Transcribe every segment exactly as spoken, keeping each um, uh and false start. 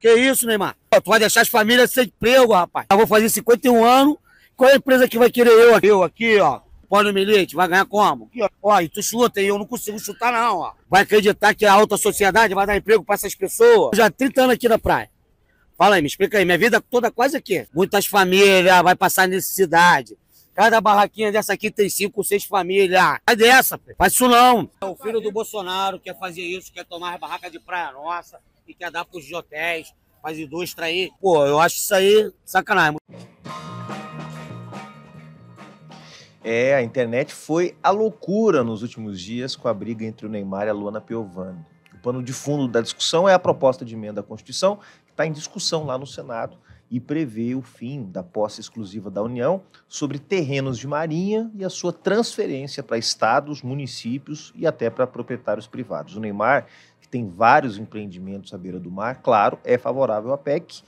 Que isso, Neymar? Tu vai deixar as famílias sem emprego, rapaz. Eu vou fazer cinquenta e um anos. Qual é a empresa que vai querer eu aqui? Eu aqui, ó. Pode me ligar, vai ganhar como? Aqui, ó. Ó, e tu chuta, e eu não consigo chutar, não, ó. Vai acreditar que a alta sociedade vai dar emprego pra essas pessoas? Já há trinta anos aqui na praia. Fala aí, me explica aí. Minha vida toda quase aqui. Muitas famílias vai passar necessidade. Cada barraquinha dessa aqui tem cinco, seis famílias. Sai dessa, pô. Faz isso não. O filho do Bolsonaro quer fazer isso, quer tomar as barracas de praia nossa e quer dar pros hotéis, faz indústria aí. Pô, eu acho isso aí sacanagem. É, a internet foi a loucura nos últimos dias com a briga entre o Neymar e a Luana Piovani. O pano de fundo da discussão é a proposta de emenda à Constituição, que está em discussão lá no Senado e prevê o fim da posse exclusiva da União sobre terrenos de marinha e a sua transferência para estados, municípios e até para proprietários privados. O Neymar, que tem vários empreendimentos à beira do mar, claro, é favorável à P E C.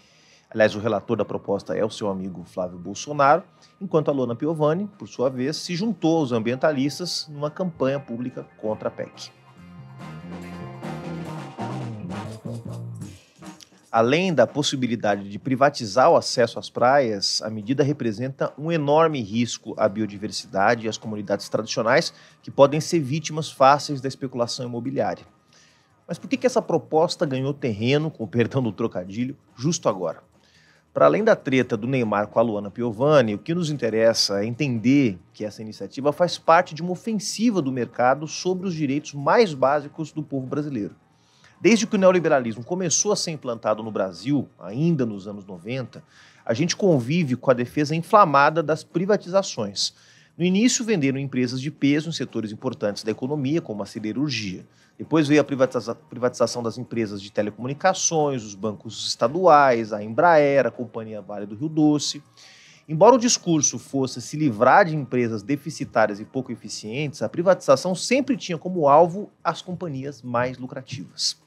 Aliás, o relator da proposta é o seu amigo Flávio Bolsonaro, enquanto a Luana Piovani, por sua vez, se juntou aos ambientalistas numa campanha pública contra a P E C. Além da possibilidade de privatizar o acesso às praias, a medida representa um enorme risco à biodiversidade e às comunidades tradicionais que podem ser vítimas fáceis da especulação imobiliária. Mas por que que essa proposta ganhou terreno, com o perdão do trocadilho, justo agora? Para além da treta do Neymar com a Luana Piovani, o que nos interessa é entender que essa iniciativa faz parte de uma ofensiva do mercado sobre os direitos mais básicos do povo brasileiro. Desde que o neoliberalismo começou a ser implantado no Brasil, ainda nos anos noventa, a gente convive com a defesa inflamada das privatizações. No início, venderam empresas de peso em setores importantes da economia, como a siderurgia. Depois veio a privatiza- privatização das empresas de telecomunicações, os bancos estaduais, a Embraer, a Companhia Vale do Rio Doce. Embora o discurso fosse se livrar de empresas deficitárias e pouco eficientes, a privatização sempre tinha como alvo as companhias mais lucrativas.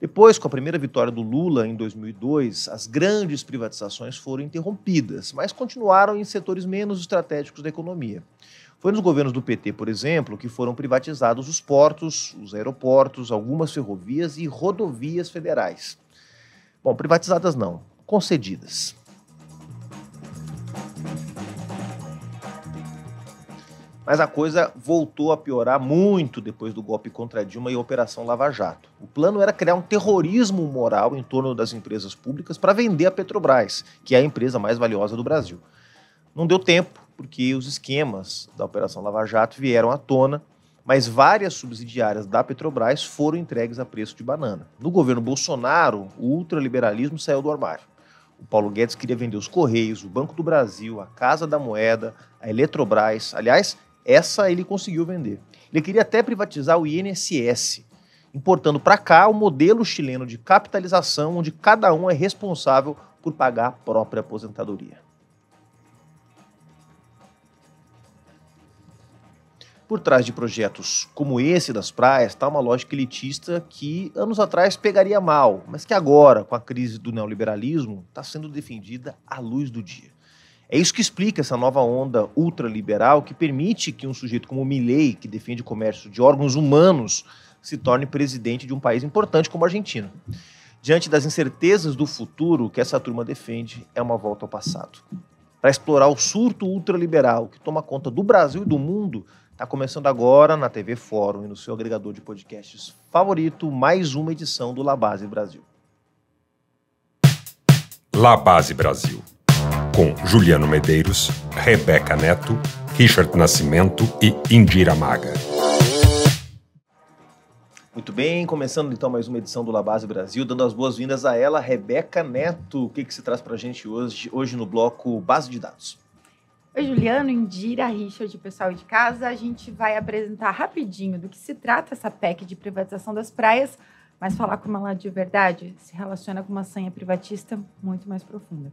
Depois, com a primeira vitória do Lula em dois mil e dois, as grandes privatizações foram interrompidas, mas continuaram em setores menos estratégicos da economia. Foi nos governos do P T, por exemplo, que foram privatizados os portos, os aeroportos, algumas ferrovias e rodovias federais. Bom, privatizadas não, concedidas. Mas a coisa voltou a piorar muito depois do golpe contra Dilma e a Operação Lava Jato. O plano era criar um terrorismo moral em torno das empresas públicas para vender a Petrobras, que é a empresa mais valiosa do Brasil. Não deu tempo, porque os esquemas da Operação Lava Jato vieram à tona, mas várias subsidiárias da Petrobras foram entregues a preço de banana. No governo Bolsonaro, o ultraliberalismo saiu do armário. O Paulo Guedes queria vender os Correios, o Banco do Brasil, a Casa da Moeda, a Eletrobras, aliás, essa ele conseguiu vender. Ele queria até privatizar o I N S S, importando para cá o modelo chileno de capitalização, onde cada um é responsável por pagar a própria aposentadoria. Por trás de projetos como esse das praias está uma lógica elitista que anos atrás pegaria mal, mas que agora, com a crise do neoliberalismo, está sendo defendida à luz do dia. É isso que explica essa nova onda ultraliberal que permite que um sujeito como o Milei, que defende o comércio de órgãos humanos, se torne presidente de um país importante como a Argentina. Diante das incertezas do futuro, o que essa turma defende é uma volta ao passado. Para explorar o surto ultraliberal que toma conta do Brasil e do mundo, está começando agora na T V Fórum e no seu agregador de podcasts favorito, mais uma edição do La Base Brasil. La Base Brasil, com Juliano Medeiros, Rebeca Neto, Richard Nascimento e Indira Maga. Muito bem, começando então mais uma edição do La Base Brasil, dando as boas-vindas a ela, Rebeca Neto. O que que se traz para a gente hoje, hoje no bloco Base de Dados? Oi, Juliano, Indira, Richard, pessoal de casa. A gente vai apresentar rapidinho do que se trata essa P E C de privatização das praias, mas falar como ela de verdade se relaciona com uma sanha privatista muito mais profunda.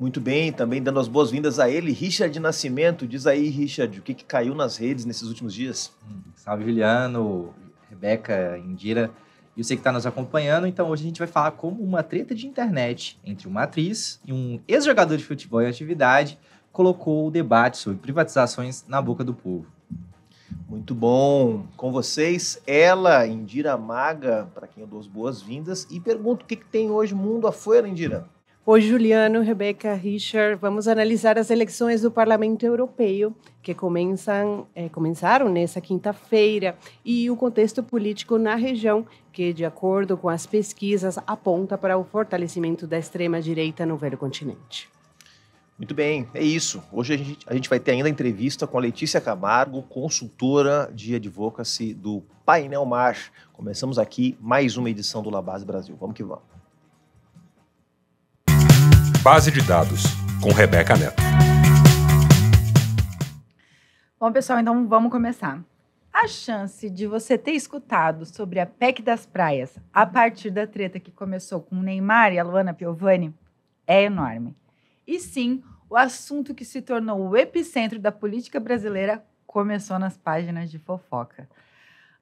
Muito bem, também dando as boas-vindas a ele, Richard Nascimento. Diz aí, Richard, o que que caiu nas redes nesses últimos dias? Salve, Juliano, Rebeca, Indira e você que está nos acompanhando. Então, hoje a gente vai falar como uma treta de internet entre uma atriz e um ex-jogador de futebol em atividade colocou o debate sobre privatizações na boca do povo. Muito bom. Com vocês, ela, Indira Maga, para quem eu dou as boas-vindas. E pergunto o que, que tem hoje mundo afuera, Indira? Hoje, Juliano, Rebeca, Richard, vamos analisar as eleições do Parlamento Europeu, que começam, é, começaram nessa quinta-feira, e o contexto político na região, que, de acordo com as pesquisas, aponta para o fortalecimento da extrema-direita no velho continente. Muito bem, é isso. Hoje a gente, a gente vai ter ainda entrevista com a Letícia Camargo, consultora de advocacy do Painel Mar. Começamos aqui mais uma edição do La Base Brasil. Vamos que vamos. Base de Dados, com Rebeca Neto. Bom, pessoal, então vamos começar. A chance de você ter escutado sobre a P E C das praias a partir da treta que começou com o Neymar e a Luana Piovani é enorme. E sim, o assunto que se tornou o epicentro da política brasileira começou nas páginas de fofoca.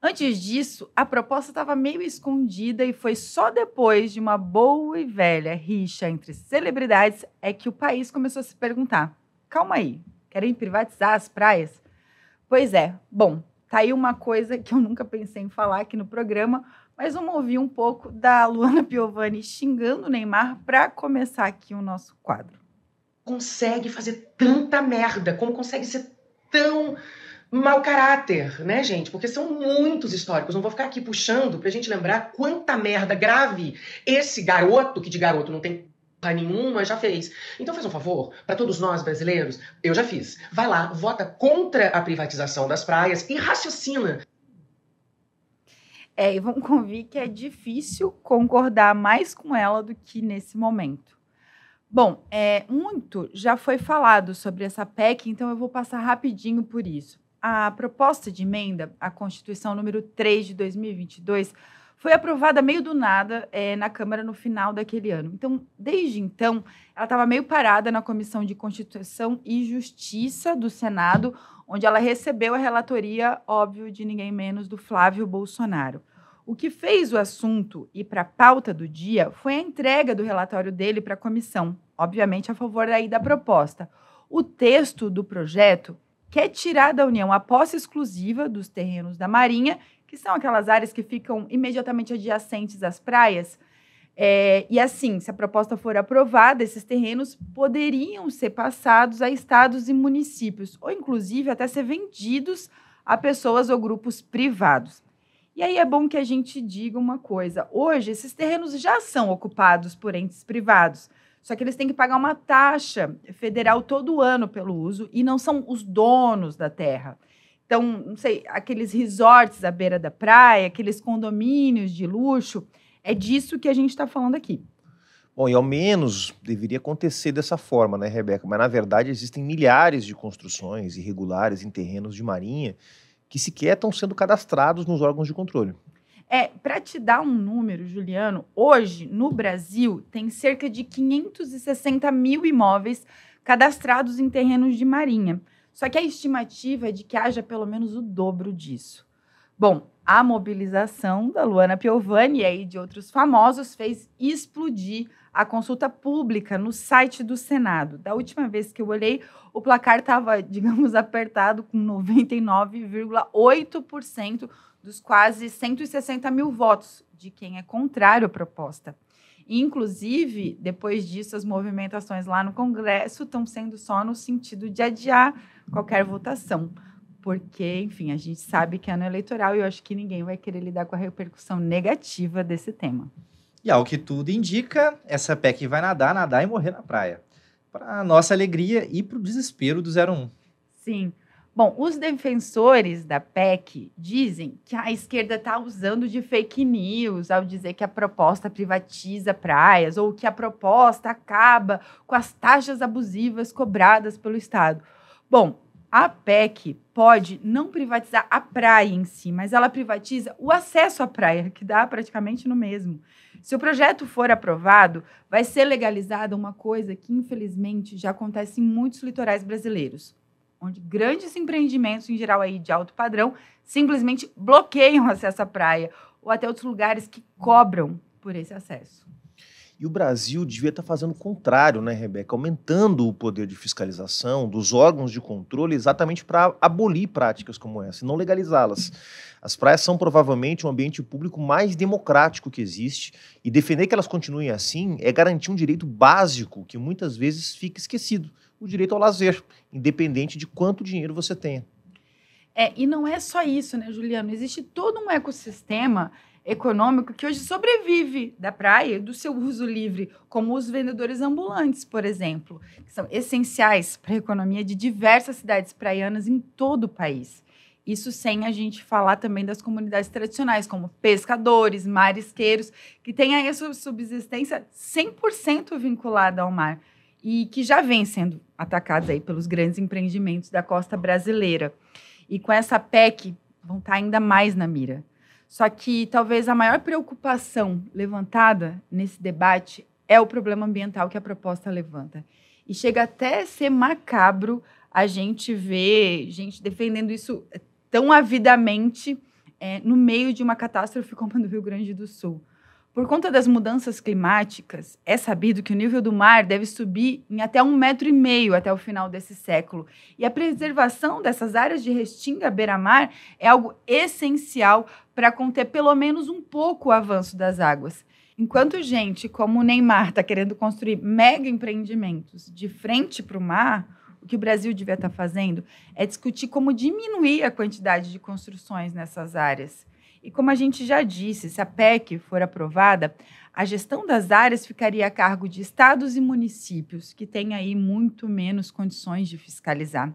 Antes disso, a proposta estava meio escondida e foi só depois de uma boa e velha rixa entre celebridades é que o país começou a se perguntar: calma aí, querem privatizar as praias? Pois é, bom, tá aí uma coisa que eu nunca pensei em falar aqui no programa, mas vamos ouvir um pouco da Luana Piovani xingando o Neymar para começar aqui o nosso quadro. Consegue fazer tanta merda, como consegue ser tão mau caráter, né, gente? Porque são muitos históricos, não vou ficar aqui puxando pra gente lembrar quanta merda grave esse garoto, que de garoto não tem porra nenhuma, já fez. Então faz um favor, pra todos nós brasileiros, eu já fiz. Vai lá, vota contra a privatização das praias e raciocina. É, e vamos convir que é difícil concordar mais com ela do que nesse momento. Bom, é, muito já foi falado sobre essa P E C, então eu vou passar rapidinho por isso. A proposta de emenda à Constituição número três de dois mil e vinte e dois foi aprovada meio do nada é, na Câmara no final daquele ano. Então, desde então, ela estava meio parada na Comissão de Constituição e Justiça do Senado, onde ela recebeu a relatoria, óbvio, de ninguém menos do Flávio Bolsonaro. O que fez o assunto ir para a pauta do dia foi a entrega do relatório dele para a comissão, obviamente a favor aí da proposta. O texto do projeto quer tirar da União a posse exclusiva dos terrenos da Marinha, que são aquelas áreas que ficam imediatamente adjacentes às praias, é, e assim, se a proposta for aprovada, esses terrenos poderiam ser passados a estados e municípios, ou inclusive até ser vendidos a pessoas ou grupos privados. E aí é bom que a gente diga uma coisa. Hoje, esses terrenos já são ocupados por entes privados, só que eles têm que pagar uma taxa federal todo ano pelo uso e não são os donos da terra. Então, não sei, aqueles resorts à beira da praia, aqueles condomínios de luxo, é disso que a gente está falando aqui. Bom, e ao menos deveria acontecer dessa forma, né, Rebeca? Mas, na verdade, existem milhares de construções irregulares em terrenos de marinha que sequer estão sendo cadastrados nos órgãos de controle. É, para te dar um número, Juliano, hoje, no Brasil, tem cerca de quinhentos e sessenta mil imóveis cadastrados em terrenos de marinha. Só que a estimativa é de que haja pelo menos o dobro disso. Bom, a mobilização da Luana Piovani e aí de outros famosos fez explodir a consulta pública no site do Senado. Da última vez que eu olhei, o placar estava, digamos, apertado com noventa e nove vírgula oito por cento dos quase cento e sessenta mil votos de quem é contrário à proposta. E, inclusive, depois disso, as movimentações lá no Congresso estão sendo só no sentido de adiar qualquer votação. Porque, enfim, a gente sabe que é ano eleitoral e eu acho que ninguém vai querer lidar com a repercussão negativa desse tema. E ao que tudo indica, essa P E C vai nadar, nadar e morrer na praia. Para nossa alegria e para o desespero do zero um. Sim. Bom, os defensores da P E C dizem que a esquerda está usando de fake news ao dizer que a proposta privatiza praias ou que a proposta acaba com as taxas abusivas cobradas pelo Estado. Bom, a P E C pode não privatizar a praia em si, mas ela privatiza o acesso à praia, que dá praticamente no mesmo. Se o projeto for aprovado, vai ser legalizada uma coisa que, infelizmente, já acontece em muitos litorais brasileiros, onde grandes empreendimentos, em geral aí de alto padrão, simplesmente bloqueiam o acesso à praia, ou até outros lugares que cobram por esse acesso. E o Brasil devia estar fazendo o contrário, né, Rebeca? Aumentando o poder de fiscalização dos órgãos de controle exatamente para abolir práticas como essa e não legalizá-las. As praias são provavelmente um ambiente público mais democrático que existe e defender que elas continuem assim é garantir um direito básico que muitas vezes fica esquecido, o direito ao lazer, independente de quanto dinheiro você tenha. É, e não é só isso, né, Juliano? Existe todo um ecossistema econômico que hoje sobrevive da praia e do seu uso livre, como os vendedores ambulantes, por exemplo, que são essenciais para a economia de diversas cidades praianas em todo o país. Isso sem a gente falar também das comunidades tradicionais, como pescadores, marisqueiros, que têm aí a sua subsistência cem por cento vinculada ao mar e que já vem sendo atacados aí pelos grandes empreendimentos da costa brasileira. E com essa P E C vão estar ainda mais na mira. Só que talvez a maior preocupação levantada nesse debate é o problema ambiental que a proposta levanta. E chega até a ser macabro a gente ver gente defendendo isso tão avidamente é, no meio de uma catástrofe como a do Rio Grande do Sul. Por conta das mudanças climáticas, é sabido que o nível do mar deve subir em até um metro e meio até o final desse século. E a preservação dessas áreas de restinga beira-mar é algo essencial para conter pelo menos um pouco o avanço das águas. Enquanto gente como o Neymar está querendo construir mega empreendimentos de frente para o mar, o que o Brasil devia estar fazendo é discutir como diminuir a quantidade de construções nessas áreas. E como a gente já disse, se a P E C for aprovada, a gestão das áreas ficaria a cargo de estados e municípios, que têm aí muito menos condições de fiscalizar.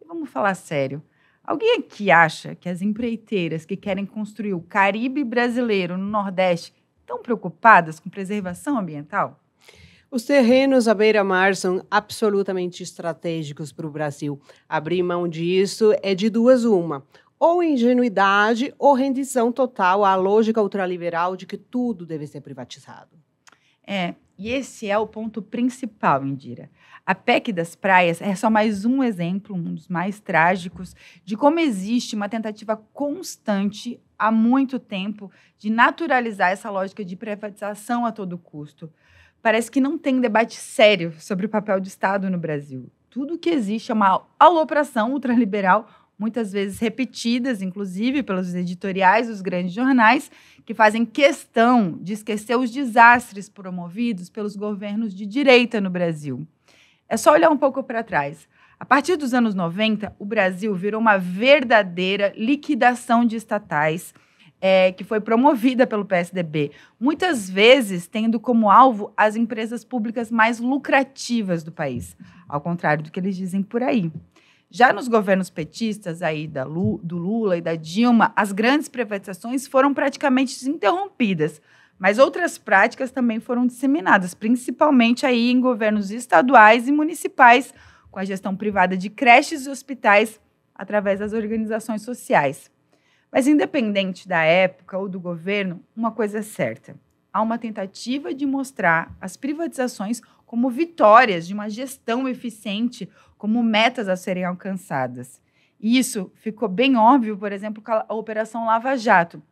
E vamos falar sério, alguém aqui acha que as empreiteiras que querem construir o Caribe brasileiro no Nordeste estão preocupadas com preservação ambiental? Os terrenos à beira-mar são absolutamente estratégicos para o Brasil. Abrir mão disso é de duas uma. Ou ingenuidade ou rendição total à lógica ultraliberal de que tudo deve ser privatizado. É, e esse é o ponto principal, Indira. A P E C das praias é só mais um exemplo, um dos mais trágicos, de como existe uma tentativa constante há muito tempo de naturalizar essa lógica de privatização a todo custo. Parece que não tem debate sério sobre o papel do Estado no Brasil. Tudo que existe é uma alopração ultraliberal, muitas vezes repetidas, inclusive, pelos editoriais dos grandes jornais, que fazem questão de esquecer os desastres promovidos pelos governos de direita no Brasil. É só olhar um pouco para trás. A partir dos anos noventa, o Brasil virou uma verdadeira liquidação de estatais, é, que foi promovida pelo P S D B, muitas vezes tendo como alvo as empresas públicas mais lucrativas do país, ao contrário do que eles dizem por aí. Já nos governos petistas aí da Lu, do Lula e da Dilma, as grandes privatizações foram praticamente desinterrompidas, mas outras práticas também foram disseminadas, principalmente aí em governos estaduais e municipais, com a gestão privada de creches e hospitais através das organizações sociais. Mas independente da época ou do governo, uma coisa é certa. Há uma tentativa de mostrar as privatizações como vitórias de uma gestão eficiente, como metas a serem alcançadas. E isso ficou bem óbvio, por exemplo, com a Operação Lava Jato,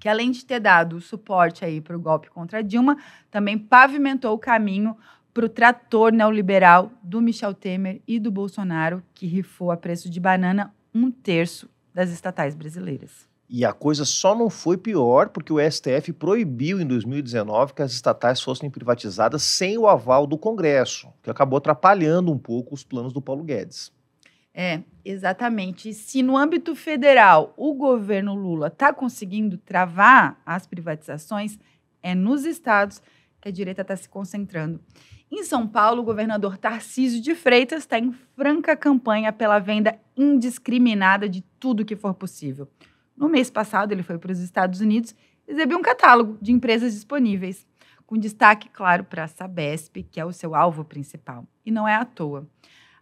que além de ter dado suporte aí para o golpe contra Dilma, também pavimentou o caminho para o trator neoliberal do Michel Temer e do Bolsonaro, que rifou a preço de banana um terço das estatais brasileiras. E a coisa só não foi pior porque o S T F proibiu em dois mil e dezenove que as estatais fossem privatizadas sem o aval do Congresso, que acabou atrapalhando um pouco os planos do Paulo Guedes. É, exatamente. E se no âmbito federal o governo Lula está conseguindo travar as privatizações, é nos estados que a direita está se concentrando. Em São Paulo, o governador Tarcísio de Freitas está em franca campanha pela venda indiscriminada de tudo que for possível. No mês passado, ele foi para os Estados Unidos e exibiu um catálogo de empresas disponíveis, com destaque, claro, para a Sabesp, que é o seu alvo principal. E não é à toa.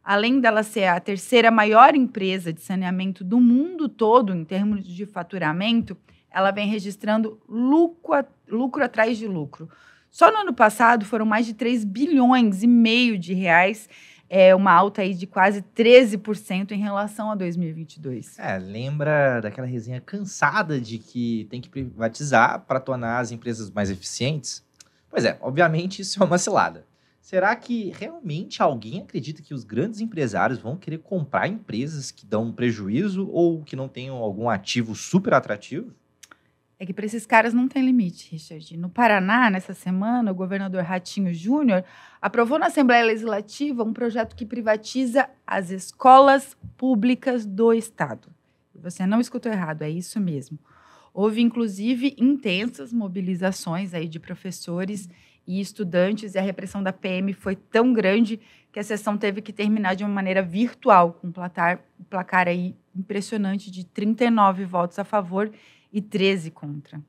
Além dela ser a terceira maior empresa de saneamento do mundo todo, em termos de faturamento, ela vem registrando lucro, lucro atrás de lucro. Só no ano passado foram mais de três bilhões e meio de reais, é uma alta aí de quase treze por cento em relação a dois mil e vinte e dois. É, lembra daquela resenha cansada de que tem que privatizar para tornar as empresas mais eficientes? Pois é, obviamente isso é uma cilada. Será que realmente alguém acredita que os grandes empresários vão querer comprar empresas que dão prejuízo ou que não tenham algum ativo super atrativo? É que para esses caras não tem limite, Richard. No Paraná, nessa semana, o governador Ratinho Júnior aprovou na Assembleia Legislativa um projeto que privatiza as escolas públicas do Estado. Você não escutou errado, é isso mesmo. Houve, inclusive, intensas mobilizações aí de professores e estudantes, e a repressão da P M foi tão grande que a sessão teve que terminar de uma maneira virtual, com um placar, um placar aí impressionante de trinta e nove votos a favor e treze contra.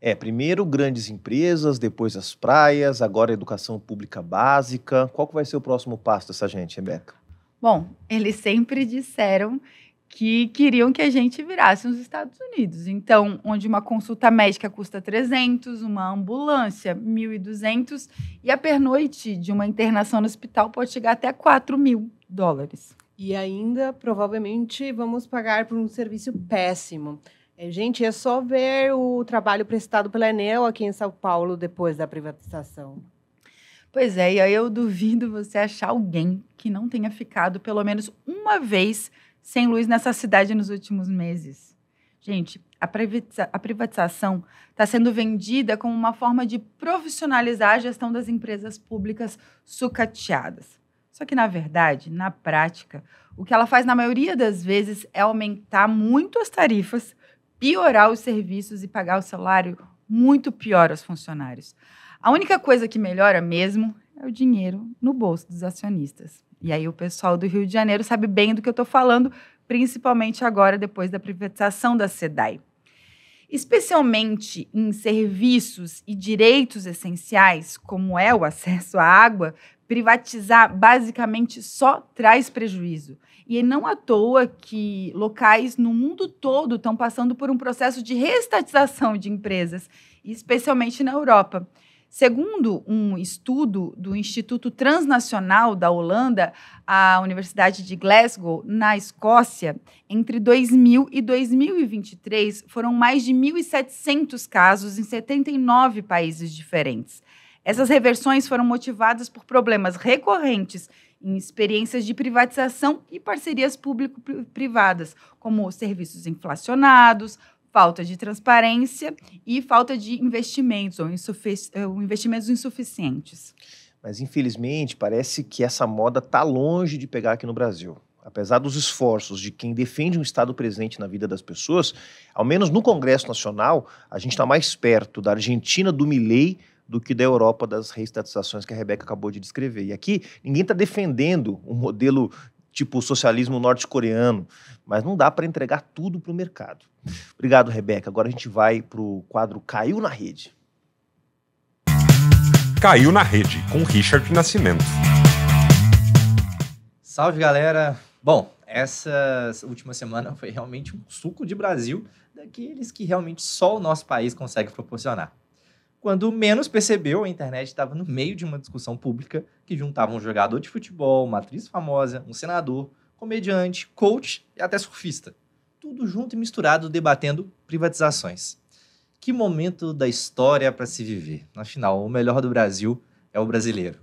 É, primeiro grandes empresas, depois as praias, agora a educação pública básica. Qual que vai ser o próximo passo dessa gente, Rebeca? Bom, eles sempre disseram que queriam que a gente virasse nos Estados Unidos. Então, onde uma consulta médica custa trezentos, uma ambulância mil e duzentos e a pernoite de uma internação no hospital pode chegar até quatro mil dólares. E ainda, provavelmente, vamos pagar por um serviço péssimo. É, gente, é só ver o trabalho prestado pela Enel aqui em São Paulo depois da privatização. Pois é, e aí eu duvido você achar alguém que não tenha ficado pelo menos uma vez sem luz nessa cidade nos últimos meses. Gente, a, privatiza- a privatização está sendo vendida como uma forma de profissionalizar a gestão das empresas públicas sucateadas. Só que, na verdade, na prática, o que ela faz na maioria das vezes é aumentar muito as tarifas, piorar os serviços e pagar o salário muito pior aos funcionários. A única coisa que melhora mesmo é o dinheiro no bolso dos acionistas. E aí o pessoal do Rio de Janeiro sabe bem do que eu estou falando, principalmente agora, depois da privatização da CEDAE. Especialmente em serviços e direitos essenciais, como é o acesso à água, privatizar basicamente só traz prejuízo. E não à toa que locais no mundo todo estão passando por um processo de reestatização de empresas, especialmente na Europa. Segundo um estudo do Instituto Transnacional da Holanda, a Universidade de Glasgow, na Escócia, entre dois mil e dois mil e vinte e três, foram mais de mil e setecentos casos em setenta e nove países diferentes. Essas reversões foram motivadas por problemas recorrentes em experiências de privatização e parcerias público-privadas, como serviços inflacionados, falta de transparência e falta de investimentos, ou insufici- investimentos insuficientes. Mas, infelizmente, parece que essa moda está longe de pegar aqui no Brasil. Apesar dos esforços de quem defende um Estado presente na vida das pessoas, ao menos no Congresso Nacional, a gente está mais perto da Argentina, do Milei, do que da Europa, das reestatizações que a Rebeca acabou de descrever. E aqui, ninguém está defendendo um modelo tipo o socialismo norte-coreano, mas não dá para entregar tudo para o mercado. Obrigado, Rebeca. Agora a gente vai para o quadro Caiu na Rede. Caiu na Rede, com Richard Nascimento. Salve, galera. Bom, essa última semana foi realmente um suco de Brasil, daqueles que realmente só o nosso país consegue proporcionar. Quando menos percebeu, a internet estava no meio de uma discussão pública que juntava um jogador de futebol, uma atriz famosa, um senador, comediante, coach e até surfista. Tudo junto e misturado, debatendo privatizações. Que momento da história para se viver. Afinal, o melhor do Brasil é o brasileiro.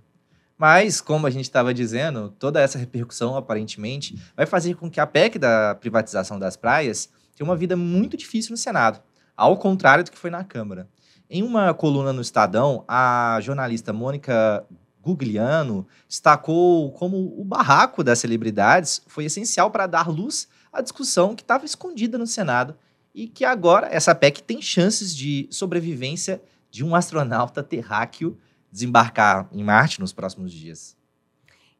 Mas, como a gente estava dizendo, toda essa repercussão, aparentemente, vai fazer com que a P E C da privatização das praias tenha uma vida muito difícil no Senado, ao contrário do que foi na Câmara. Em uma coluna no Estadão, a jornalista Mônica Gugliano destacou como o barraco das celebridades foi essencial para dar luz à discussão que estava escondida no Senado e que agora essa P E C tem chances de sobrevivência de um astronauta terráqueo desembarcar em Marte nos próximos dias.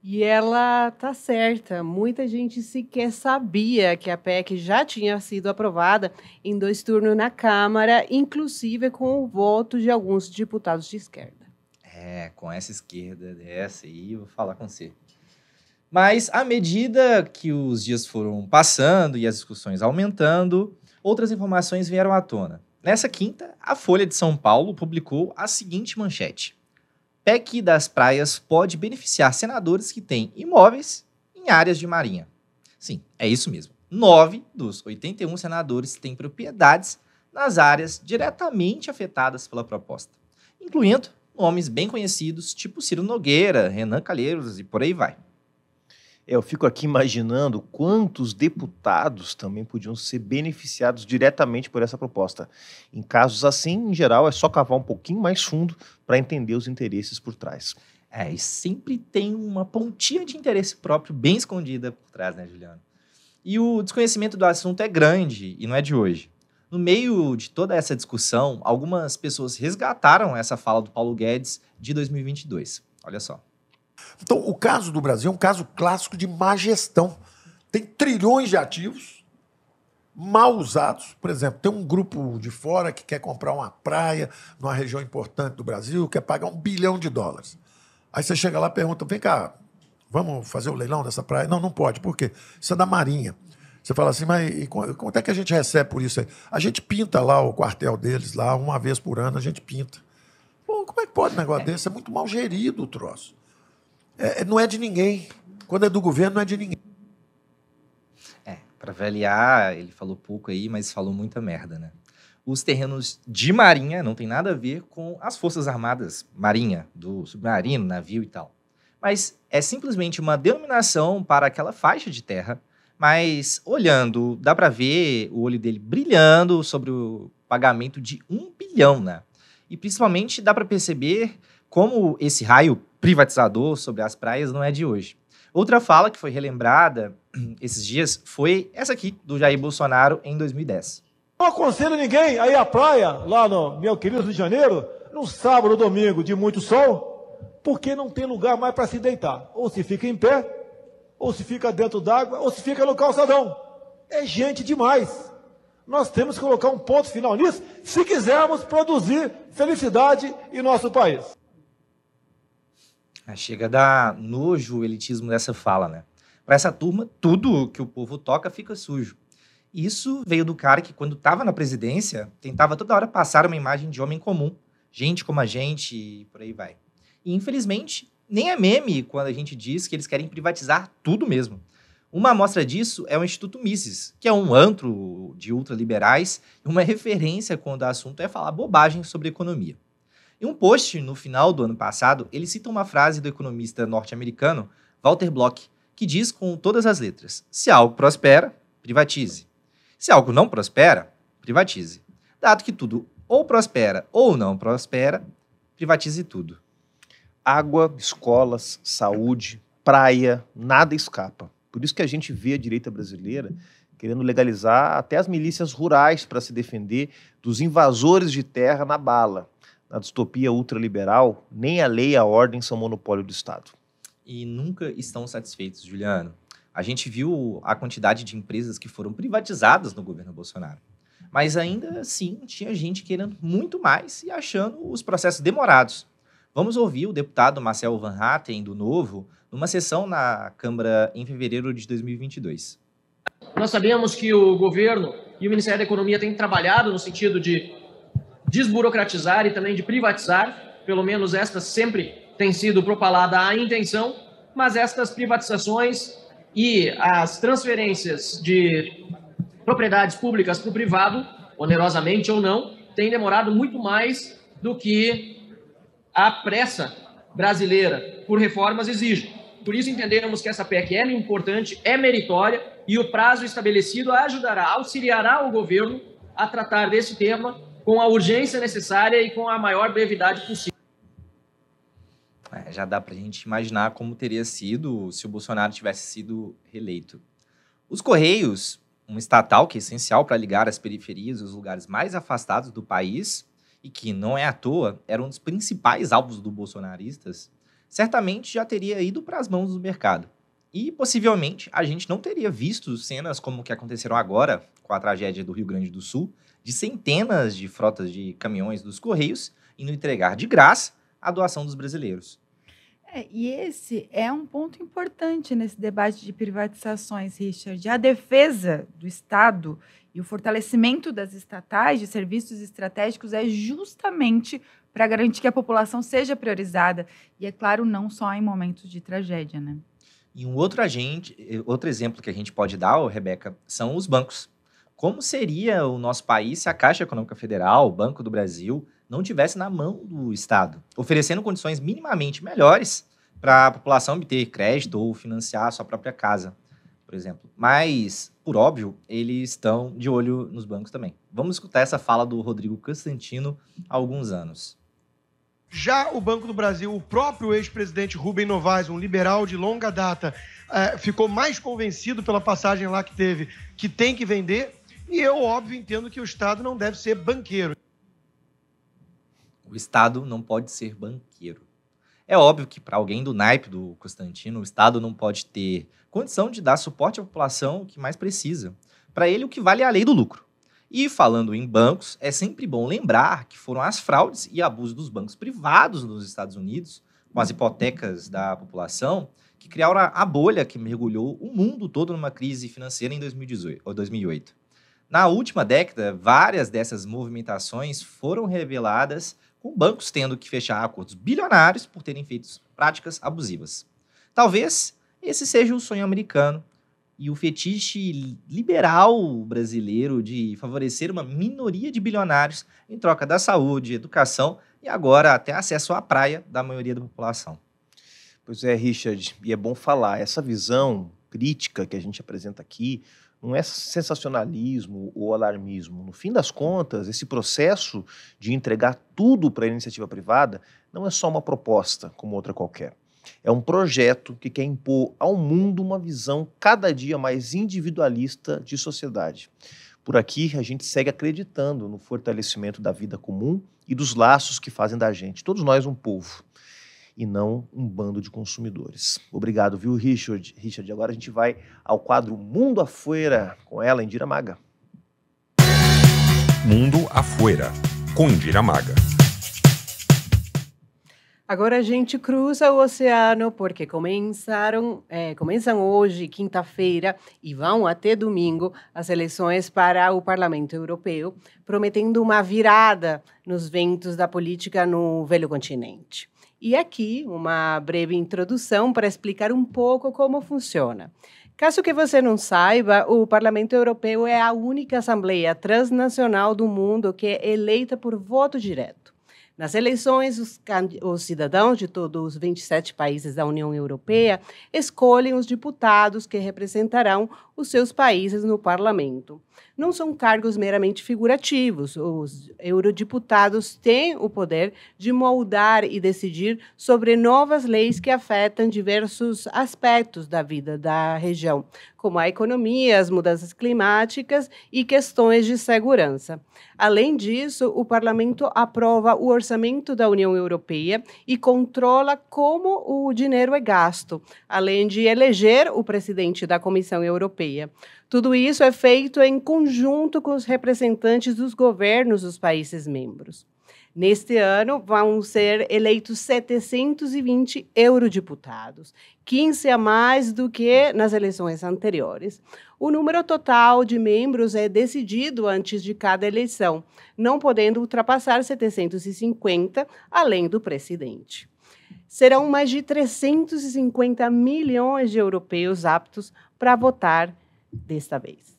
E ela tá certa. Muita gente sequer sabia que a P E C já tinha sido aprovada em dois turnos na Câmara, inclusive com o voto de alguns deputados de esquerda. É, com essa esquerda dessa aí, eu vou falar com você. Mas, à medida que os dias foram passando e as discussões aumentando, outras informações vieram à tona. Nessa quinta, a Folha de São Paulo publicou a seguinte manchete. P E C das praias pode beneficiar senadores que têm imóveis em áreas de marinha. Sim, é isso mesmo. Nove dos oitenta e um senadores têm propriedades nas áreas diretamente afetadas pela proposta, incluindo nomes bem conhecidos, tipo Ciro Nogueira, Renan Calheiros e por aí vai. Eu fico aqui imaginando quantos deputados também podiam ser beneficiados diretamente por essa proposta. Em casos assim, em geral, é só cavar um pouquinho mais fundo para entender os interesses por trás. É, e sempre tem uma pontinha de interesse próprio bem escondida por trás, né, Juliano? E o desconhecimento do assunto é grande e não é de hoje. No meio de toda essa discussão, algumas pessoas resgataram essa fala do Paulo Guedes de dois mil e vinte e dois. Olha só. Então, o caso do Brasil é um caso clássico de má gestão. Tem trilhões de ativos mal usados. Por exemplo, tem um grupo de fora que quer comprar uma praia numa região importante do Brasil, quer pagar um bilhão de dólares. Aí você chega lá e pergunta, vem cá, vamos fazer o leilão dessa praia? Não, não pode. Por quê? Isso é da Marinha. Você fala assim, mas quanto é que a gente recebe por isso aí? A gente pinta lá o quartel deles, lá uma vez por ano a gente pinta. Bom, como é que pode um negócio desse? É muito mal gerido o troço. É, não é de ninguém. Quando é do governo, não é de ninguém. É, para avaliar, ele falou pouco aí, mas falou muita merda, né? Os terrenos de marinha não tem nada a ver com as Forças Armadas Marinha, do submarino, navio e tal. Mas é simplesmente uma denominação para aquela faixa de terra, mas olhando, dá para ver o olho dele brilhando sobre o pagamento de um bilhão, né? E principalmente dá para perceber como esse raio privatizador sobre as praias não é de hoje. Outra fala que foi relembrada esses dias foi essa aqui, do Jair Bolsonaro em dois mil e dez. Não aconselho ninguém a ir à praia, lá no meu querido Rio de Janeiro, num sábado ou domingo de muito sol, porque não tem lugar mais para se deitar. Ou se fica em pé, ou se fica dentro d'água, ou se fica no calçadão. É gente demais. Nós temos que colocar um ponto final nisso se quisermos produzir felicidade em nosso país. Chega a dar nojo o elitismo dessa fala, né? Para essa turma, tudo que o povo toca fica sujo. Isso veio do cara que, quando estava na presidência, tentava toda hora passar uma imagem de homem comum, gente como a gente e por aí vai. E, infelizmente, nem é meme quando a gente diz que eles querem privatizar tudo mesmo. Uma amostra disso é o Instituto Mises, que é um antro de ultraliberais e uma referência quando o assunto é falar bobagem sobre economia. Em um post no final do ano passado, ele cita uma frase do economista norte-americano Walter Block, que diz com todas as letras, se algo prospera, privatize. Se algo não prospera, privatize. Dado que tudo ou prospera ou não prospera, privatize tudo. Água, escolas, saúde, praia, nada escapa. Por isso que a gente vê a direita brasileira querendo legalizar até as milícias rurais para se defender dos invasores de terra na bala. Na distopia ultraliberal, nem a lei e a ordem são monopólio do Estado. E nunca estão satisfeitos, Juliano. A gente viu a quantidade de empresas que foram privatizadas no governo Bolsonaro. Mas ainda assim, tinha gente querendo muito mais e achando os processos demorados. Vamos ouvir o deputado Marcel Van Hatten, do Novo, numa sessão na Câmara em fevereiro de dois mil e vinte e dois. Nós sabemos que o governo e o Ministério da Economia têm trabalhado no sentido de desburocratizar e também de privatizar, pelo menos esta sempre tem sido propalada a intenção, mas estas privatizações e as transferências de propriedades públicas para o privado, onerosamente ou não, têm demorado muito mais do que a pressa brasileira por reformas exige. Por isso entendemos que essa P E C é importante, é meritória e o prazo estabelecido ajudará, auxiliará o governo a tratar desse tema com a urgência necessária e com a maior brevidade possível. É, já dá para a gente imaginar como teria sido se o Bolsonaro tivesse sido reeleito. Os Correios, um estatal que é essencial para ligar as periferias e os lugares mais afastados do país, e que não é à toa, era um dos principais alvos dos bolsonaristas, certamente já teria ido para as mãos do mercado. E, possivelmente, a gente não teria visto cenas como o que aconteceram agora com a tragédia do Rio Grande do Sul, de centenas de frotas de caminhões dos Correios indo entregar de graça a doação dos brasileiros. É, e esse é um ponto importante nesse debate de privatizações, Richard. A defesa do Estado e o fortalecimento das estatais de serviços estratégicos é justamente para garantir que a população seja priorizada. E, é claro, não só em momentos de tragédia, né? E um outro, agente, outro exemplo que a gente pode dar, oh, Rebeca, são os bancos. Como seria o nosso país se a Caixa Econômica Federal, o Banco do Brasil, não tivesse na mão do Estado, oferecendo condições minimamente melhores para a população obter crédito ou financiar a sua própria casa, por exemplo. Mas, por óbvio, eles estão de olho nos bancos também. Vamos escutar essa fala do Rodrigo Constantino há alguns anos. Já o Banco do Brasil, o próprio ex-presidente Rubem Novaes, um liberal de longa data, ficou mais convencido pela passagem lá que teve, que tem que vender, e eu, óbvio, entendo que o Estado não deve ser banqueiro. O Estado não pode ser banqueiro. É óbvio que para alguém do naipe do Constantino, o Estado não pode ter condição de dar suporte à população que mais precisa. Para ele, o que vale é a lei do lucro. E falando em bancos, é sempre bom lembrar que foram as fraudes e abusos dos bancos privados nos Estados Unidos, com as hipotecas da população, que criaram a bolha que mergulhou o mundo todo numa crise financeira em dois mil e dezoito, ou dois mil e oito. Na última década, várias dessas movimentações foram reveladas, com bancos tendo que fechar acordos bilionários por terem feito práticas abusivas. Talvez esse seja o sonho americano e o fetiche liberal brasileiro de favorecer uma minoria de bilionários em troca da saúde, educação e agora até acesso à praia da maioria da população. Pois é, Richard, e é bom falar, essa visão crítica que a gente apresenta aqui não é sensacionalismo ou alarmismo. No fim das contas, esse processo de entregar tudo para a iniciativa privada não é só uma proposta como outra qualquer. É um projeto que quer impor ao mundo uma visão cada dia mais individualista de sociedade. Por aqui, a gente segue acreditando no fortalecimento da vida comum e dos laços que fazem da gente, todos nós, um povo, e não um bando de consumidores. Obrigado, viu, Richard? Richard, agora a gente vai ao quadro Mundo Afuera, com ela, Indira Maga. Mundo Afuera, com Indira Maga. Agora a gente cruza o oceano, porque começaram, é, começam hoje, quinta-feira, e vão até domingo, as eleições para o Parlamento Europeu, prometendo uma virada nos ventos da política no velho continente. E aqui, uma breve introdução para explicar um pouco como funciona. Caso que você não saiba, o Parlamento Europeu é a única assembleia transnacional do mundo que é eleita por voto direto. Nas eleições, os, os cidadãos de todos os vinte e sete países da União Europeia escolhem os deputados que representarão os seus países no parlamento. Não são cargos meramente figurativos. Os eurodeputados têm o poder de moldar e decidir sobre novas leis que afetam diversos aspectos da vida da região, como a economia, as mudanças climáticas e questões de segurança. Além disso, o parlamento aprova o orçamento da União Europeia e controla como o dinheiro é gasto, além de eleger o presidente da Comissão Europeia. Tudo isso é feito em conjunto com os representantes dos governos dos países membros. Neste ano, vão ser eleitos setecentos e vinte eurodeputados, quinze a mais do que nas eleições anteriores. O número total de membros é decidido antes de cada eleição, não podendo ultrapassar setecentos e cinquenta, além do presidente. Serão mais de trezentos e cinquenta milhões de europeus aptos para votar desta vez.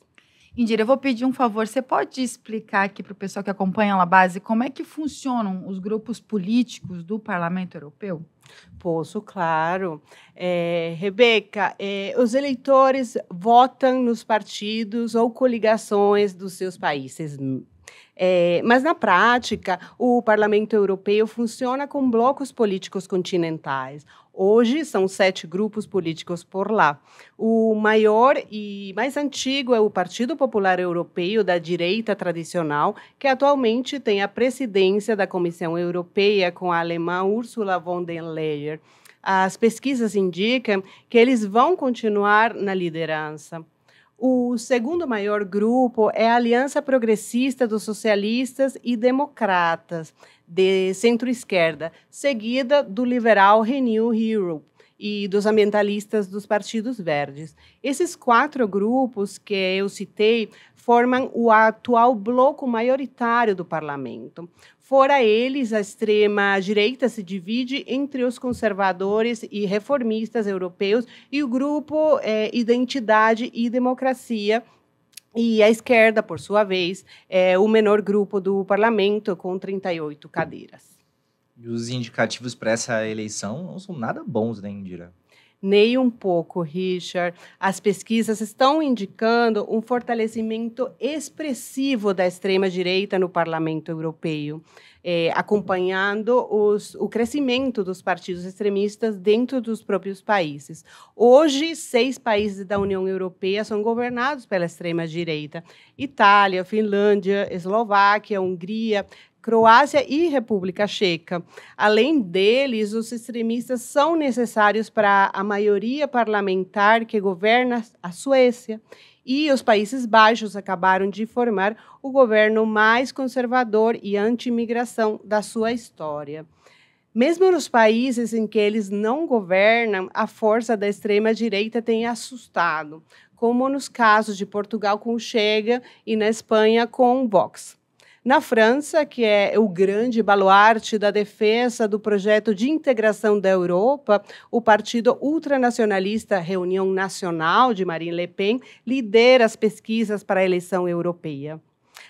Indira, eu vou pedir um favor, você pode explicar aqui para o pessoal que acompanha a La Base como é que funcionam os grupos políticos do Parlamento Europeu? Posso, claro. É, Rebeca, é, os eleitores votam nos partidos ou coligações dos seus países. É, mas, na prática, o Parlamento Europeu funciona com blocos políticos continentais. Hoje, são sete grupos políticos por lá. O maior e mais antigo é o Partido Popular Europeu, da direita tradicional, que atualmente tem a presidência da Comissão Europeia com a alemã Ursula von der Leyen. As pesquisas indicam que eles vão continuar na liderança. O segundo maior grupo é a Aliança Progressista dos Socialistas e Democratas, de centro-esquerda, seguida do liberal Renew Europe e dos ambientalistas dos Partidos Verdes. Esses quatro grupos que eu citei formam o atual bloco maioritário do parlamento. Fora eles, a extrema-direita se divide entre os conservadores e reformistas europeus e o grupo é, Identidade e Democracia, E a esquerda, por sua vez, é o menor grupo do parlamento, com trinta e oito cadeiras. E os indicativos para essa eleição não são nada bons, né, Indira? Nem um pouco, Richard. As pesquisas estão indicando um fortalecimento expressivo da extrema-direita no Parlamento Europeu, eh, acompanhando os, o crescimento dos partidos extremistas dentro dos próprios países. Hoje, seis países da União Europeia são governados pela extrema-direita. Itália, Finlândia, Eslováquia, Hungria, Croácia e República Checa. Além deles, os extremistas são necessários para a maioria parlamentar que governa a Suécia. E os Países Baixos acabaram de formar o governo mais conservador e anti-imigração da sua história. Mesmo nos países em que eles não governam, a força da extrema-direita tem assustado, como nos casos de Portugal com o Chega e na Espanha com o Vox. Na França, que é o grande baluarte da defesa do projeto de integração da Europa, o partido ultranacionalista Reunião Nacional de Marine Le Pen lidera as pesquisas para a eleição europeia.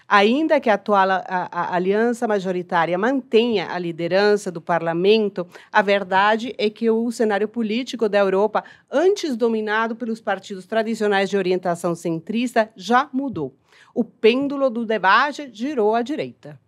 Ainda que a atual a, a aliança majoritária mantenha a liderança do parlamento, a verdade é que o cenário político da Europa, antes dominado pelos partidos tradicionais de orientação centrista, já mudou. O pêndulo do debate girou à direita.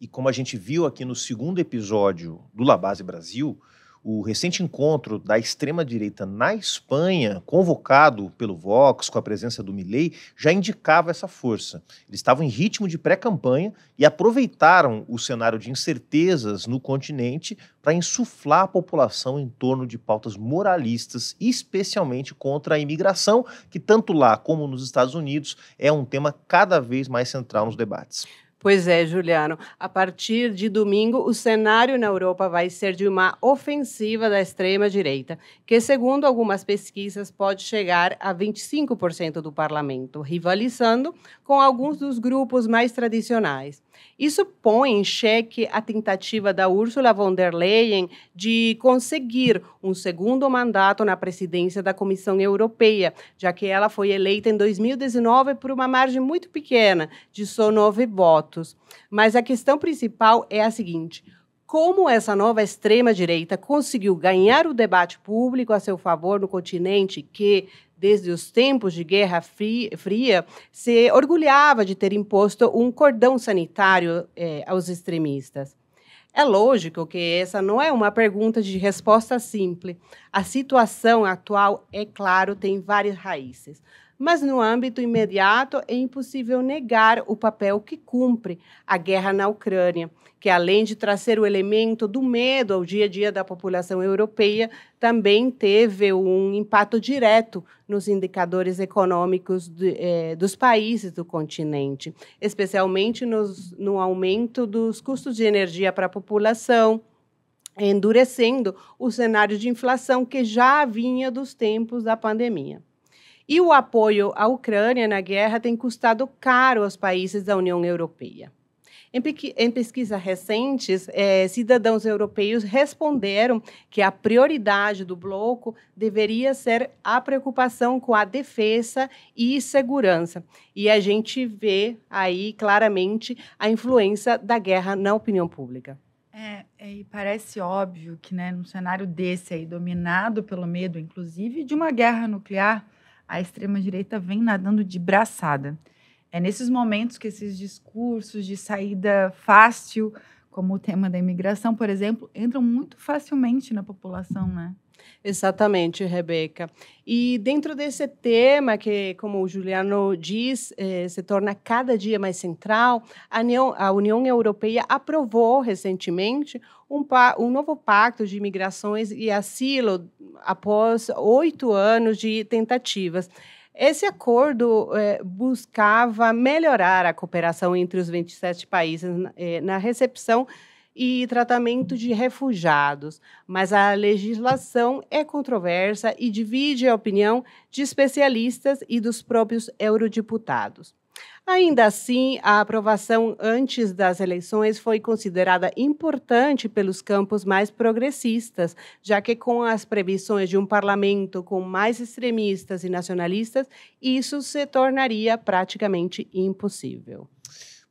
E como a gente viu aqui no segundo episódio do La Base Brasil, o recente encontro da extrema-direita na Espanha, convocado pelo Vox, com a presença do Milei, já indicava essa força. Eles estavam em ritmo de pré-campanha e aproveitaram o cenário de incertezas no continente para insuflar a população em torno de pautas moralistas, especialmente contra a imigração, que tanto lá como nos Estados Unidos é um tema cada vez mais central nos debates. Pois é, Juliano. A partir de domingo, o cenário na Europa vai ser de uma ofensiva da extrema-direita, que, segundo algumas pesquisas, pode chegar a vinte e cinco por cento do parlamento, rivalizando com alguns dos grupos mais tradicionais. Isso põe em xeque a tentativa da Ursula von der Leyen de conseguir um segundo mandato na presidência da Comissão Europeia, já que ela foi eleita em dois mil e dezenove por uma margem muito pequena, de só nove votos. Mas a questão principal é a seguinte: como essa nova extrema-direita conseguiu ganhar o debate público a seu favor no continente que, desde os tempos de Guerra Fria, se orgulhava de ter imposto um cordão sanitário eh, aos extremistas? É lógico que essa não é uma pergunta de resposta simples. A situação atual, é claro, tem várias raízes. Mas, no âmbito imediato, é impossível negar o papel que cumpre a guerra na Ucrânia, que, além de trazer o elemento do medo ao dia a dia da população europeia, também teve um impacto direto nos indicadores econômicos de, eh, dos países do continente, especialmente nos, no aumento dos custos de energia para a população, endurecendo o cenário de inflação que já vinha dos tempos da pandemia. E o apoio à Ucrânia na guerra tem custado caro aos países da União Europeia. Em pesquisas recentes, eh, cidadãos europeus responderam que a prioridade do bloco deveria ser a preocupação com a defesa e segurança. E a gente vê aí claramente a influência da guerra na opinião pública. É, e parece óbvio que, né, num cenário desse aí, dominado pelo medo, inclusive, de uma guerra nuclear, a extrema-direita vem nadando de braçada. É nesses momentos que esses discursos de saída fácil, como o tema da imigração, por exemplo, entram muito facilmente na população, né? Exatamente, Rebeca. E dentro desse tema que, como o Juliano diz, eh, se torna cada dia mais central, a União, a União Europeia aprovou recentemente um, um novo pacto de imigrações e asilo após oito anos de tentativas. Esse acordo eh, buscava melhorar a cooperação entre os vinte e sete países eh, na recepção e tratamento de refugiados, mas a legislação é controversa e divide a opinião de especialistas e dos próprios eurodeputados. Ainda assim, a aprovação antes das eleições foi considerada importante pelos campos mais progressistas, já que com as previsões de um parlamento com mais extremistas e nacionalistas, isso se tornaria praticamente impossível.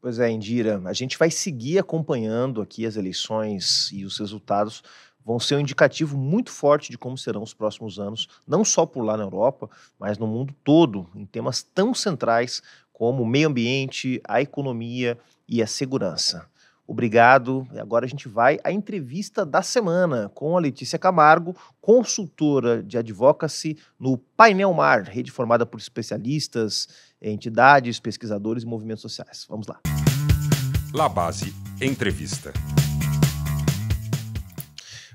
Pois é, Indira, a gente vai seguir acompanhando aqui as eleições e os resultados vão ser um indicativo muito forte de como serão os próximos anos, não só por lá na Europa, mas no mundo todo, em temas tão centrais como o meio ambiente, a economia e a segurança. Obrigado. Agora a gente vai à entrevista da semana com a Letícia Camargo, consultora de advocacy no Painel Mar, rede formada por especialistas, entidades, pesquisadores e movimentos sociais. Vamos lá. La Base Entrevista.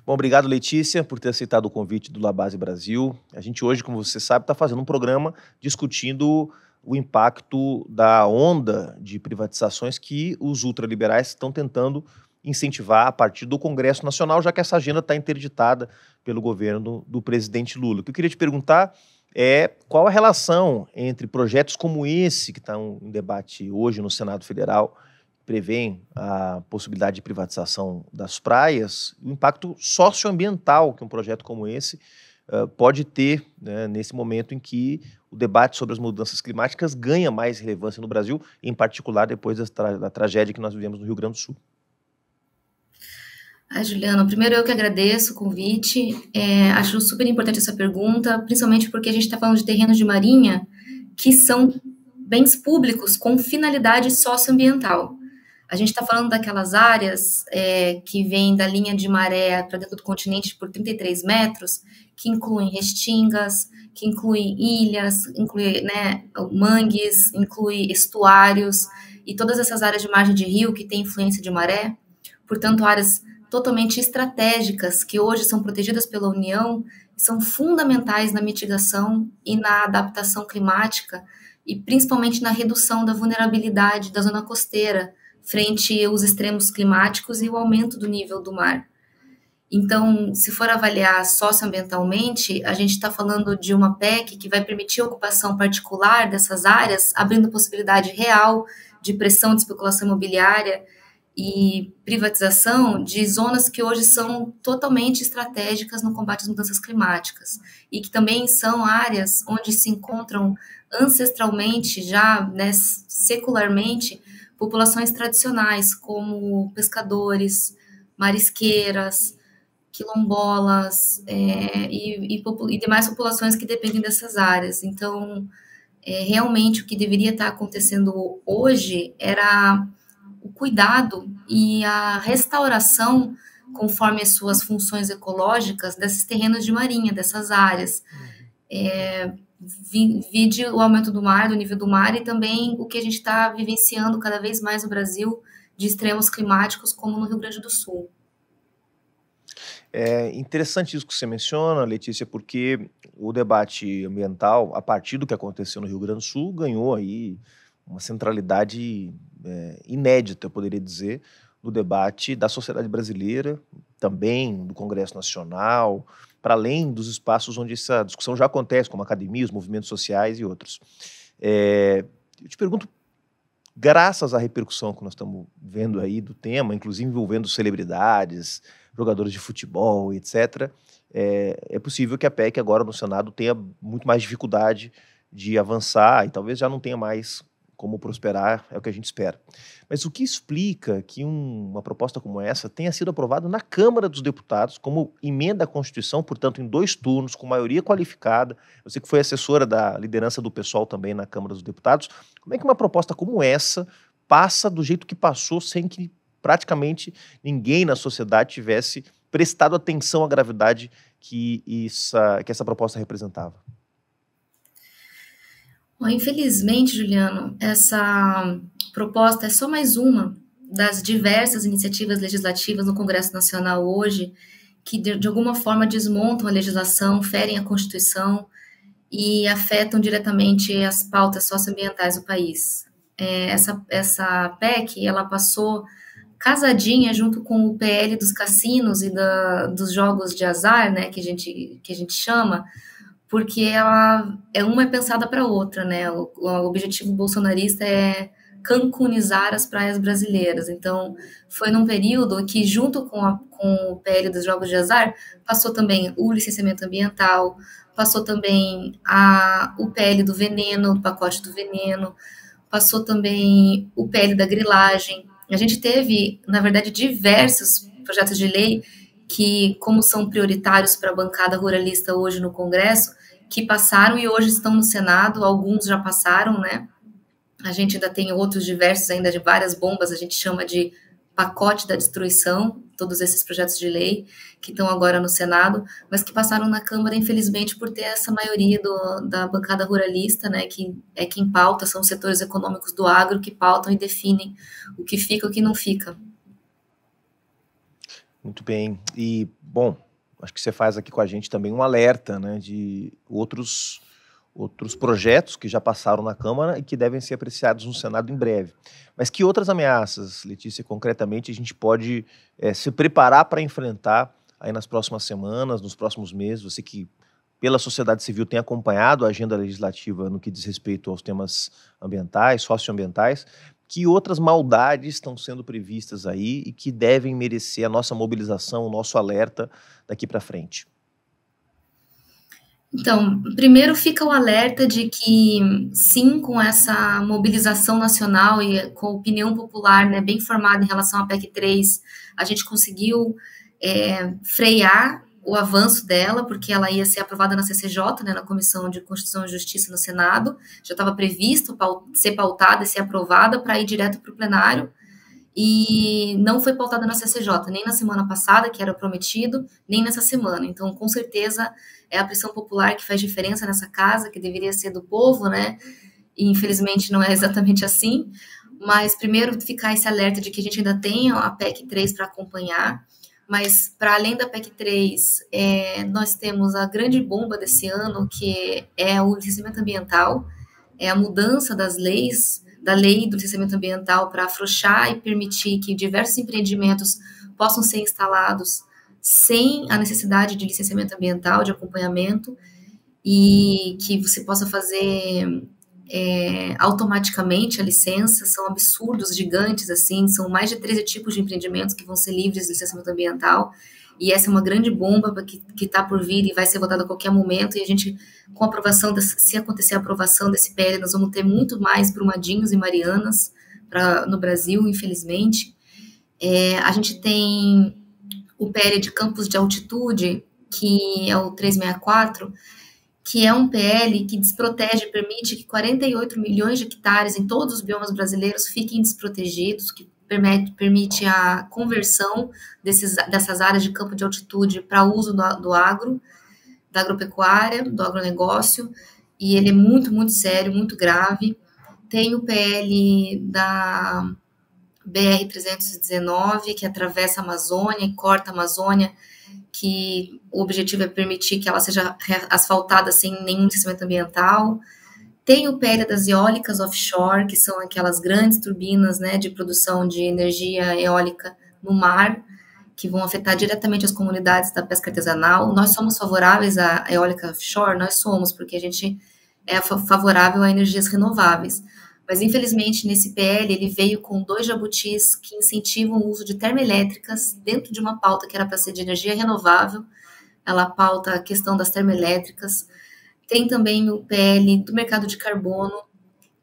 Bom, obrigado, Letícia, por ter aceitado o convite do La Base Brasil. A gente hoje, como você sabe, está fazendo um programa discutindo o impacto da onda de privatizações que os ultraliberais estão tentando incentivar a partir do Congresso Nacional, já que essa agenda está interditada pelo governo do presidente Lula. O que eu queria te perguntar é qual a relação entre projetos como esse, que está em debate hoje no Senado Federal, prevêem a possibilidade de privatização das praias, o impacto socioambiental que um projeto como esse uh, pode ter, né, nesse momento em que o debate sobre as mudanças climáticas ganha mais relevância no Brasil, em particular depois da, tra da tragédia que nós vivemos no Rio Grande do Sul. Ah, Juliano, primeiro eu que agradeço o convite. É, acho super importante essa pergunta, principalmente porque a gente está falando de terrenos de marinha que são bens públicos com finalidade socioambiental. A gente está falando daquelas áreas é, que vêm da linha de maré para dentro do continente por trinta e três metros, que incluem restingas, que incluem ilhas, inclui, né, mangues, inclui estuários e todas essas áreas de margem de rio que têm influência de maré. Portanto, áreas totalmente estratégicas que hoje são protegidas pela União e são fundamentais na mitigação e na adaptação climática e principalmente na redução da vulnerabilidade da zona costeira frente aos extremos climáticos e o aumento do nível do mar. Então, se for avaliar socioambientalmente, a gente está falando de uma P E C que vai permitir a ocupação particular dessas áreas, abrindo possibilidade real de pressão de especulação imobiliária e privatização de zonas que hoje são totalmente estratégicas no combate às mudanças climáticas e que também são áreas onde se encontram ancestralmente, já, né, secularmente, populações tradicionais, como pescadores, marisqueiras, quilombolas é, e, e, e demais populações que dependem dessas áreas. Então, é, realmente, o que deveria estar acontecendo hoje era o cuidado e a restauração, conforme as suas funções ecológicas, desses terrenos de marinha, dessas áreas. É, vide o aumento do mar, do nível do mar e também o que a gente está vivenciando cada vez mais no Brasil de extremos climáticos como no Rio Grande do Sul. É interessante isso que você menciona, Letícia, porque o debate ambiental, a partir do que aconteceu no Rio Grande do Sul, ganhou aí uma centralidade é, inédita, eu poderia dizer, no debate da sociedade brasileira, também do Congresso Nacional, para além dos espaços onde essa discussão já acontece, como academias, movimentos sociais e outros. É, eu te pergunto, graças à repercussão que nós estamos vendo aí do tema, inclusive envolvendo celebridades, jogadores de futebol, etcétera, é, é possível que a P E C agora no Senado tenha muito mais dificuldade de avançar e talvez já não tenha mais como prosperar, é o que a gente espera. Mas o que explica que um, uma proposta como essa tenha sido aprovada na Câmara dos Deputados como emenda à Constituição, portanto, em dois turnos, com maioria qualificada? Você que foi assessora da liderança do PSOL também na Câmara dos Deputados, como é que uma proposta como essa passa do jeito que passou sem que praticamente ninguém na sociedade tivesse prestado atenção à gravidade que, isso, que essa proposta representava? Bom, infelizmente, Juliano, essa proposta é só mais uma das diversas iniciativas legislativas no Congresso Nacional hoje que, de, de alguma forma, desmontam a legislação, ferem a Constituição e afetam diretamente as pautas socioambientais do país. É, essa, essa P E C, ela passou casadinha junto com o P L dos cassinos e da, dos jogos de azar, né, que a gente, que a gente chama, porque ela é uma é pensada para outra, né? O, o objetivo bolsonarista é cancunizar as praias brasileiras. Então, foi num período que, junto com, a, com o P L dos Jogos de Azar, passou também o licenciamento ambiental, passou também a, o P L do veneno, do pacote do veneno, passou também o P L da grilagem. A gente teve, na verdade, diversos projetos de lei que, como são prioritários para a bancada ruralista hoje no Congresso, que passaram e hoje estão no Senado, alguns já passaram, né? A gente ainda tem outros diversos, ainda de várias bombas, a gente chama de pacote da destruição, todos esses projetos de lei que estão agora no Senado, mas que passaram na Câmara, infelizmente, por ter essa maioria do, da bancada ruralista, né, que é quem pauta, são os setores econômicos do agro que pautam e definem o que fica e o que não fica. Muito bem. E, bom, acho que você faz aqui com a gente também um alerta, né, de outros... outros projetos que já passaram na Câmara e que devem ser apreciados no Senado em breve. Mas que outras ameaças, Letícia, concretamente, a gente pode é, se preparar para enfrentar aí nas próximas semanas, nos próximos meses? Você que, pela sociedade civil, tem acompanhado a agenda legislativa no que diz respeito aos temas ambientais, socioambientais, que outras maldades estão sendo previstas aí e que devem merecer a nossa mobilização, o nosso alerta daqui para frente? Então, primeiro fica o alerta de que, sim, com essa mobilização nacional e com a opinião popular, né, bem formada em relação à P E C três, a gente conseguiu é, frear o avanço dela, porque ela ia ser aprovada na C C J, né, na Comissão de Constituição e Justiça no Senado, já estava previsto ser pautada e ser aprovada para ir direto para o plenário, e não foi pautada na C C J, nem na semana passada, que era prometido, nem nessa semana. Então, com certeza, é a pressão popular que faz diferença nessa casa, que deveria ser do povo, né? E, infelizmente, não é exatamente assim. Mas, primeiro, ficar esse alerta de que a gente ainda tem a P E C três para acompanhar. Mas, para além da P E C três, é, nós temos a grande bomba desse ano, que é o licenciamento ambiental, é a mudança das leis, da lei do licenciamento ambiental para afrouxar e permitir que diversos empreendimentos possam ser instalados sem a necessidade de licenciamento ambiental, de acompanhamento, e que você possa fazer é, automaticamente a licença. São absurdos, gigantes, assim, são mais de treze tipos de empreendimentos que vão ser livres de licenciamento ambiental, e essa é uma grande bomba que está por vir e vai ser votada a qualquer momento, e a gente, com a aprovação, desse, se acontecer a aprovação desse P L, nós vamos ter muito mais Brumadinhos e Marianas pra, no Brasil, infelizmente. É, a gente tem o P L de Campos de Altitude, que é o trezentos e sessenta e quatro, que é um P L que desprotege, permite que quarenta e oito milhões de hectares em todos os biomas brasileiros fiquem desprotegidos, que permite a conversão desses, dessas áreas de campo de altitude para uso do, do agro, da agropecuária, do agronegócio, e ele é muito, muito sério, muito grave. Tem o P L da B R trezentos e dezenove, que atravessa a Amazônia e corta a Amazônia, que o objetivo é permitir que ela seja asfaltada sem nenhum licenciamento ambiental. Tem o P L das eólicas offshore, que são aquelas grandes turbinas, né, de produção de energia eólica no mar, que vão afetar diretamente as comunidades da pesca artesanal. Nós somos favoráveis à eólica offshore? Nós somos, porque a gente é favorável a energias renováveis. Mas, infelizmente, nesse P L, ele veio com dois jabutis que incentivam o uso de termoelétricas dentro de uma pauta que era para ser de energia renovável. Ela pauta a questão das termoelétricas. Tem também o P L do mercado de carbono,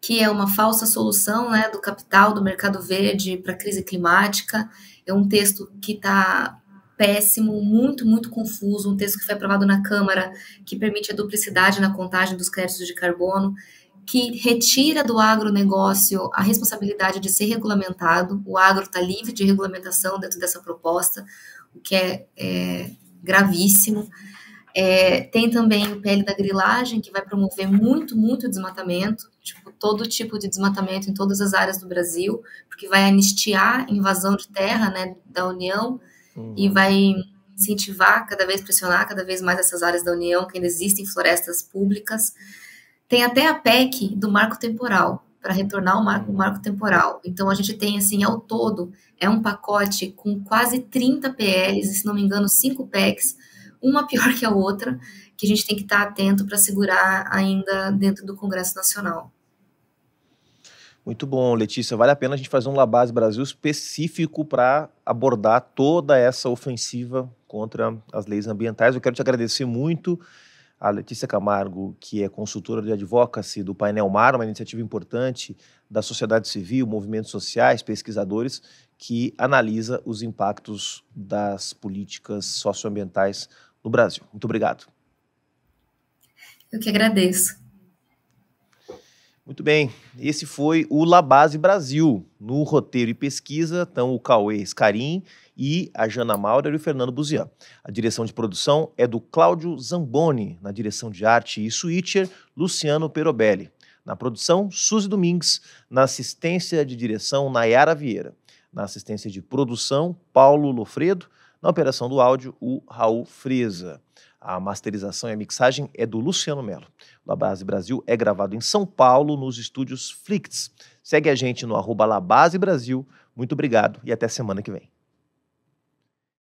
que é uma falsa solução, né, do capital, do mercado verde para a crise climática. É um texto que está péssimo, muito, muito confuso, um texto que foi aprovado na Câmara, que permite a duplicidade na contagem dos créditos de carbono, que retira do agronegócio a responsabilidade de ser regulamentado. O agro está livre de regulamentação dentro dessa proposta, o que é, é gravíssimo. É, tem também o P L da grilagem, que vai promover muito, muito desmatamento, tipo, todo tipo de desmatamento em todas as áreas do Brasil, porque vai anistiar a invasão de terra, né, da União, uhum. E vai incentivar, cada vez pressionar cada vez mais essas áreas da União, que ainda existem florestas públicas. Tem até a P E C do marco temporal, para retornar ao marco, marco temporal. Então, a gente tem, assim, ao todo, é um pacote com quase trinta P Ls, e, se não me engano, cinco P E Cs, uma pior que a outra, que a gente tem que estar atento para segurar ainda dentro do Congresso Nacional. Muito bom, Letícia. Vale a pena a gente fazer um La Base Brasil específico para abordar toda essa ofensiva contra as leis ambientais. Eu quero te agradecer muito a Letícia Camargo, que é consultora de advocacy do Painel Mar, uma iniciativa importante da sociedade civil, movimentos sociais, pesquisadores, que analisa os impactos das políticas socioambientais no Brasil. Muito obrigado. Eu que agradeço. Muito bem, esse foi o La Base Brasil. No roteiro e pesquisa estão o Cauê Scarim e a Jana Maurer e o Fernando Buzian. A direção de produção é do Cláudio Zamboni, na direção de arte e switcher, Luciano Perobelli. Na produção, Suzy Domingues. Na assistência de direção, Nayara Vieira. Na assistência de produção, Paulo Lofredo. Na operação do áudio, o Raul Freza. A masterização e a mixagem é do Luciano Melo. La Base Brasil é gravado em São Paulo, nos estúdios Flicts. Segue a gente no arroba La Base Brasil. Muito obrigado e até semana que vem.